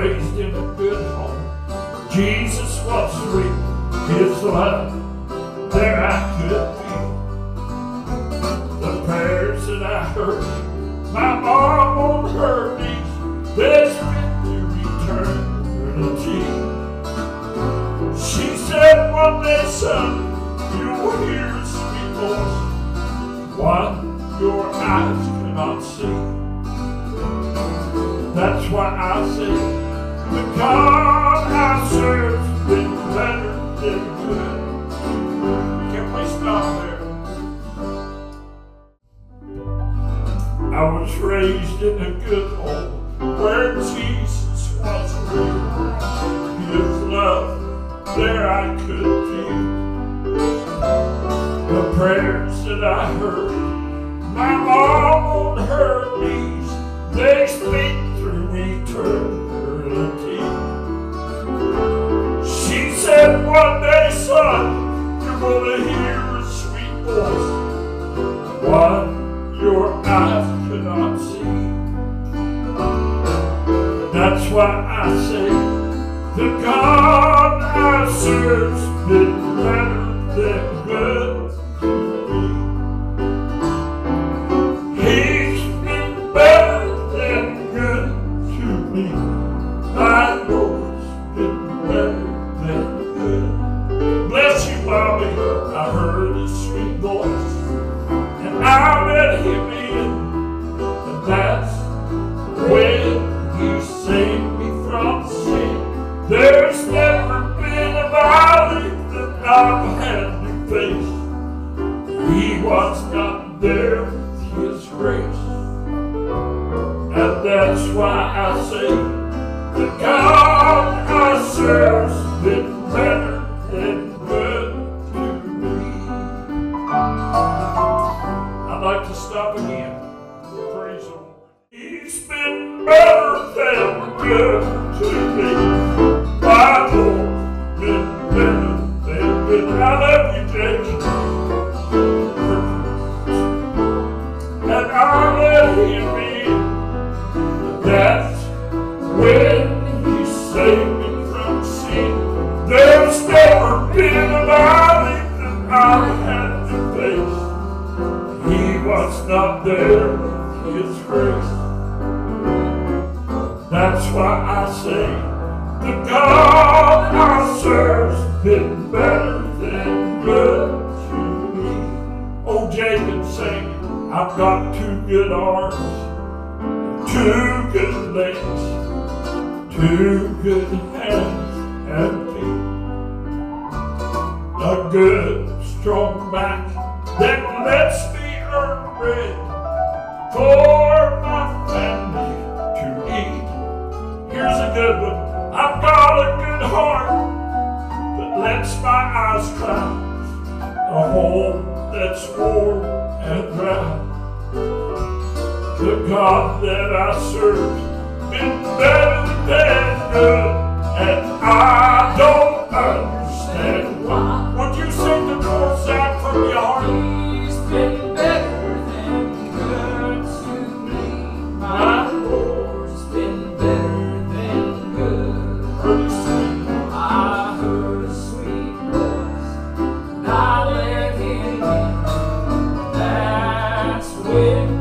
raised in a good home. Jesus was free, His love there I could feel. The prayers that I heard, my mom on her knees, this victory turned eternity. She said, one day, son, you will hear a sweet voice, one your eyes cannot see. That's why I say, the God I serve has been better than good. Can we stop there? I was raised in a good home where Jesus was real. His love there I could feel. The prayers that I heard, my mom on her knees, they speak eternity. She said, one day, son, you're going to hear a sweet voice, one your eyes cannot see. That's why I say, the God I serve's been better than good to me. He's been better me. I know it's been better than good. Bless you, Bobby. I heard his sweet voice, and I let him in. And that's when he saved me from sin. There's never been a valley that I've had to face. He was not there with His grace. And that's why I say, the God I serve's been better than good to me. I'd like to stop again. Praise the Lord. He's been better than good to me. My Lord's been better than good. I love you, James. And I let Him be. That's when He saved me from sin. There's never been a valley that I had to face. He was not there with His grace. That's why I say, the God I serve's been better than good to me. Oh, Jacob sang, I've got two good arms, two good legs, two good hands and feet, a good strong back that lets me earn bread for my family to eat. Here's a good one. I've got a good heart that lets my eyes close, a home that's warm and dry. The God that I serve's been better than good, and I don't understand why. Would you sing the chorus out from your heart? He's been better than good to me. My Lord's been better than good. Heard His sweet voice. I heard a sweet voice, and I let Him in. That's when I let Him in. That's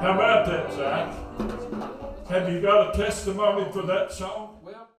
How about that, Zach? Have you got a testimony for that song?